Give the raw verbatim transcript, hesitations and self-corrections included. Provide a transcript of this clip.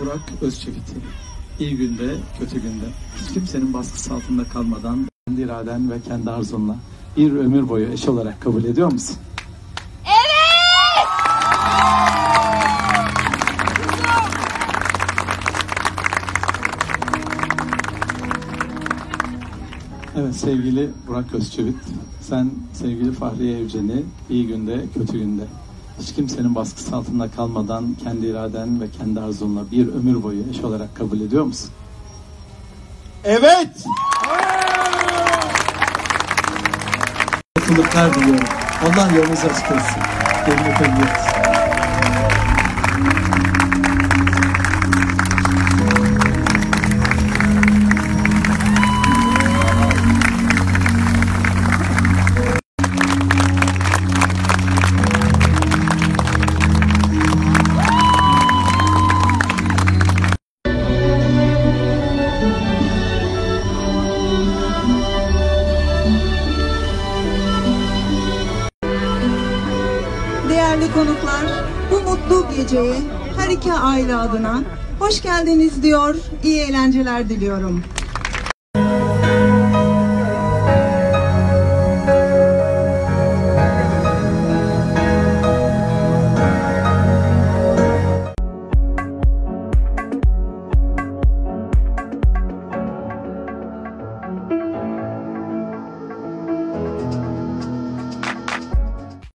Burak Özçivit. İyi günde, kötü günde hiç kimsenin baskısı altında kalmadan kendi iraden ve kendi arzunla bir ömür boyu eş olarak kabul ediyor musun? Evet! Evet sevgili Burak Özçivit, sen sevgili Fahriye Evcen'i iyi günde, kötü günde hiç kimsenin baskısı altında kalmadan kendi iraden ve kendi arzunla bir ömür boyu eş olarak kabul ediyor musun? Evet! Mutluluklar diliyorum. Allah yolunuz açık olsun. Değerli konuklar, bu mutlu geceye her iki aile adına hoş geldiniz diyor, iyi eğlenceler diliyorum.